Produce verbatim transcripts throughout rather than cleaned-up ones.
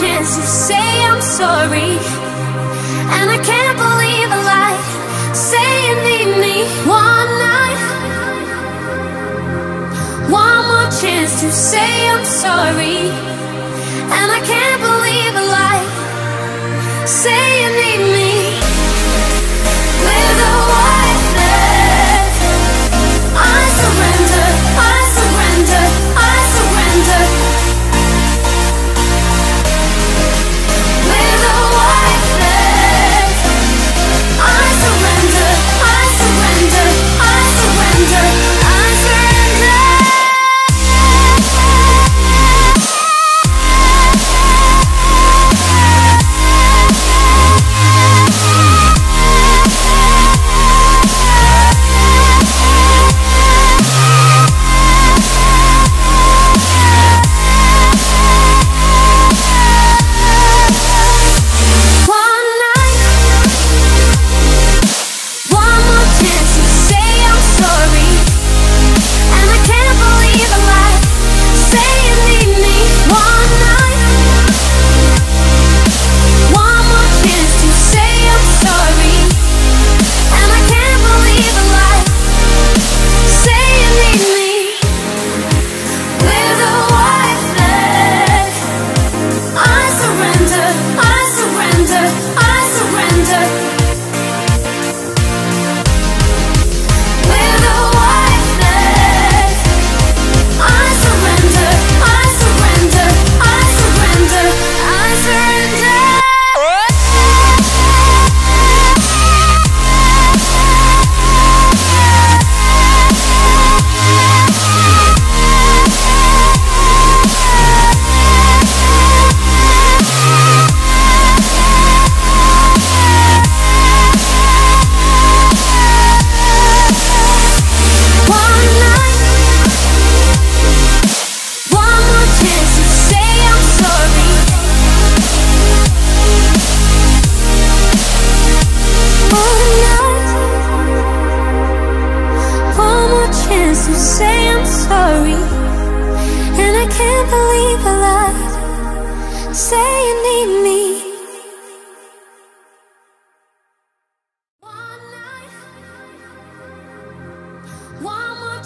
chance to say I'm sorry, and I can't believe a lie. Say you need me one night, one more chance to say I'm sorry, and I can't believe a lie. Say you need me. We're the ones left. I surrender, I surrender, I surrender.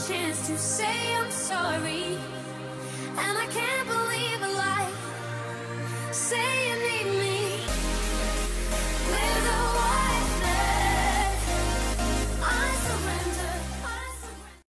Chance to say I'm sorry.